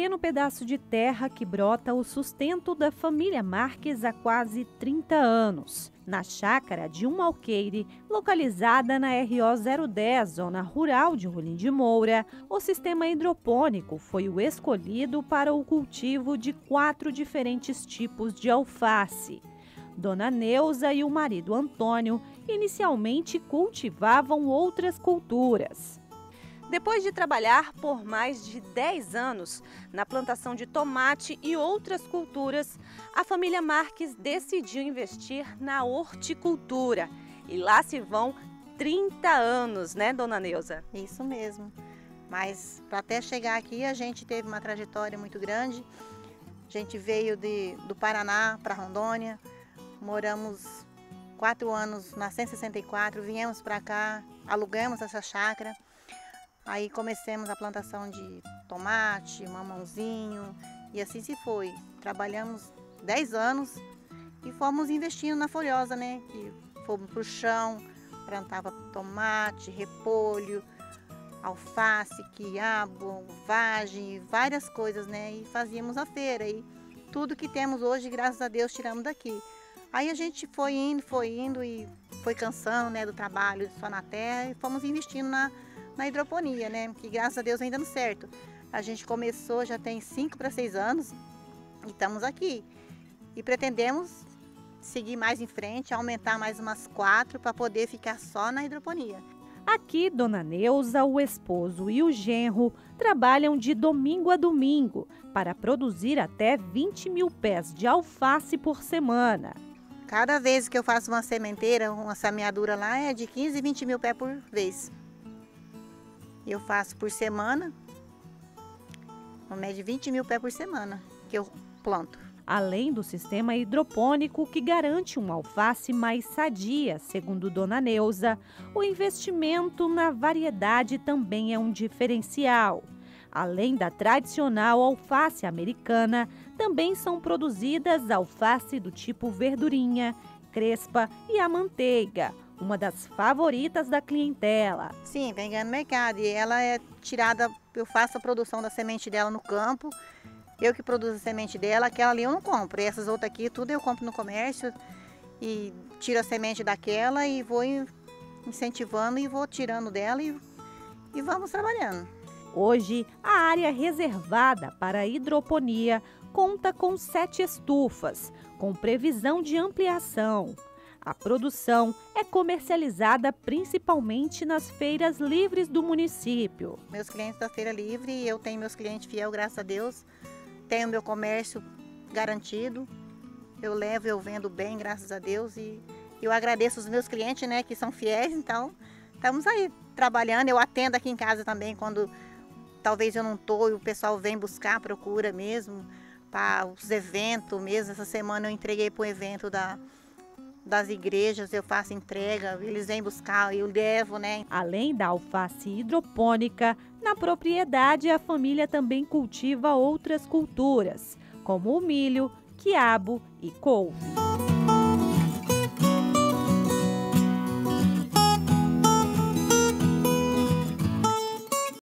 pequeno pedaço de terra que brota o sustento da família Marques há quase 30 anos, na chácara de um alqueire, localizada na RO-010, zona rural de Rolim de Moura. O sistema hidropônico foi o escolhido para o cultivo de 4 diferentes tipos de alface. Dona Neusa e o marido Antônio inicialmente cultivavam outras culturas. Depois de trabalhar por mais de 10 anos na plantação de tomate e outras culturas, a família Marques decidiu investir na horticultura. E lá se vão 30 anos, né, Dona Neusa? Isso mesmo. Mas para até chegar aqui a gente teve uma trajetória muito grande. A gente veio do Paraná para Rondônia, moramos 4 anos na 164, viemos para cá, alugamos essa chácara. Aí comecemos a plantação de tomate, mamãozinho e assim se foi. Trabalhamos 10 anos e fomos investindo na folhosa, né? E fomos para o chão, plantava tomate, repolho, alface, quiabo, vagem, várias coisas, né? E fazíamos a feira. E tudo que temos hoje, graças a Deus, tiramos daqui. Aí a gente foi indo e foi cansando, né, do trabalho só na terra e fomos investindo na hidroponia, né? Que graças a Deus vem dando certo. A gente começou já tem 5 para 6 anos e estamos aqui. E pretendemos seguir mais em frente, aumentar mais umas 4 para poder ficar só na hidroponia. Aqui, Dona Neusa, o esposo e o genro trabalham de domingo a domingo para produzir até 20 mil pés de alface por semana. Cada vez que eu faço uma sementeira, uma semeadura lá é de 15 e 20 mil pés por vez. Eu faço por semana, uma média de 20 mil pés por semana que eu planto. Além do sistema hidropônico que garante uma alface mais sadia, segundo Dona Neusa, o investimento na variedade também é um diferencial. Além da tradicional alface americana, também são produzidas alface do tipo verdurinha, crespa e a manteiga, uma das favoritas da clientela. Sim, vem ganhando mercado e ela é tirada, eu faço a produção da semente dela no campo, eu que produzo a semente dela, aquela ali eu não compro, e essas outras aqui tudo eu compro no comércio e tiro a semente daquela e vou incentivando e vou tirando dela e vamos trabalhando. Hoje, a área reservada para a hidroponia conta com 7 estufas, com previsão de ampliação. A produção é comercializada principalmente nas feiras livres do município. Meus clientes da feira livre, eu tenho meus clientes fiel, graças a Deus. Tenho meu comércio garantido. Eu levo, eu vendo bem, graças a Deus. E eu agradeço os meus clientes, né, que são fiéis. Então, estamos aí trabalhando. Eu atendo aqui em casa também, quando talvez eu não estou e o pessoal vem buscar, procura mesmo. Para os eventos mesmo. Essa semana eu entreguei para o evento das igrejas, eu faço entrega, eles vêm buscar, eu levo, né? Além da alface hidropônica, na propriedade a família também cultiva outras culturas, como o milho, quiabo e couve.